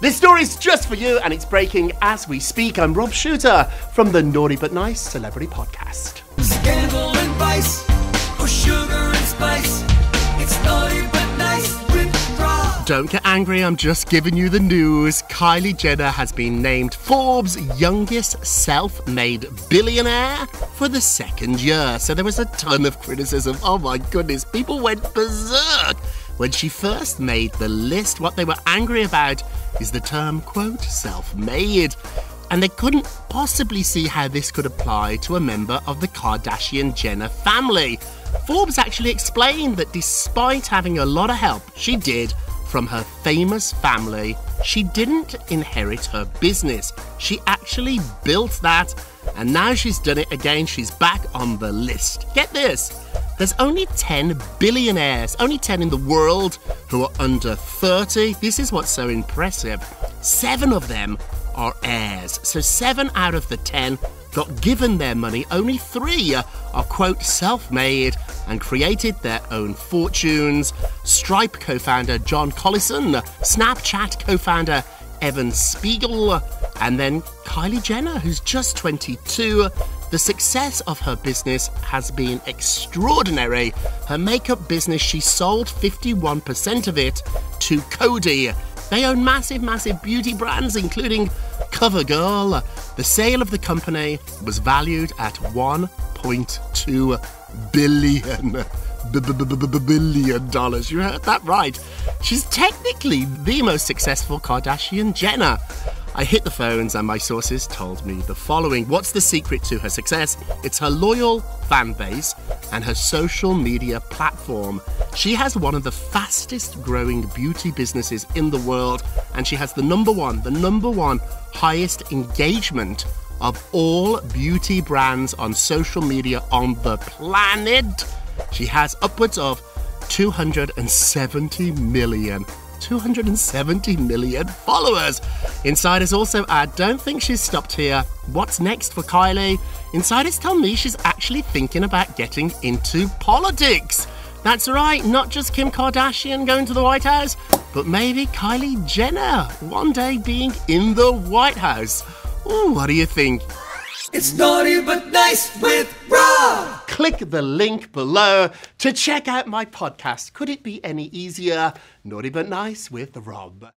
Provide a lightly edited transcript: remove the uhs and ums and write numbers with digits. This story's just for you, and it's breaking as we speak. I'm Rob Shuter from the Naughty But Nice Celebrity Podcast. Scandal and vice, or sugar and spice. It's Naughty But Nice with Rob. Don't get angry, I'm just giving you the news. Kylie Jenner has been named Forbes' youngest self-made billionaire for the second year. So there was a ton of criticism. Oh my goodness, people went berserk when she first made the list. What they were angry about is the term, quote, self-made. And they couldn't possibly see how this could apply to a member of the Kardashian-Jenner family. Forbes actually explained that despite having a lot of help, she did from her famous family, she didn't inherit her business. She actually built that, and now she's done it again. She's back on the list. Get this. There's only 10 billionaires, only 10 in the world, who are under 30. This is what's so impressive. 7 of them are heirs. So 7 out of the 10 got given their money. Only 3 are, quote, self-made and created their own fortunes. Stripe co-founder John Collison, Snapchat co-founder Evan Spiegel, and then Kylie Jenner, who's just 22. The success of her business has been extraordinary. Her makeup business, she sold 51% of it to Cody. They own massive, massive beauty brands, including CoverGirl. The sale of the company was valued at $1.2 billion. You heard that right. She's technically the most successful Kardashian-Jenner. I hit the phones and my sources told me the following. What's the secret to her success? It's her loyal fan base and her social media platform. She has one of the fastest growing beauty businesses in the world, and she has the number one highest engagement of all beauty brands on social media on the planet. She has upwards of 270 million followers. Insiders also add, don't think she's stopped here. What's next for Kylie? Insiders tell me she's actually thinking about getting into politics. That's right, not just Kim Kardashian going to the White House, but maybe Kylie Jenner one day being in the White House. Ooh, what do you think? It's Naughty But Nice with Rob! Click the link below to check out my podcast. Could it be any easier? Naughty But Nice with Rob.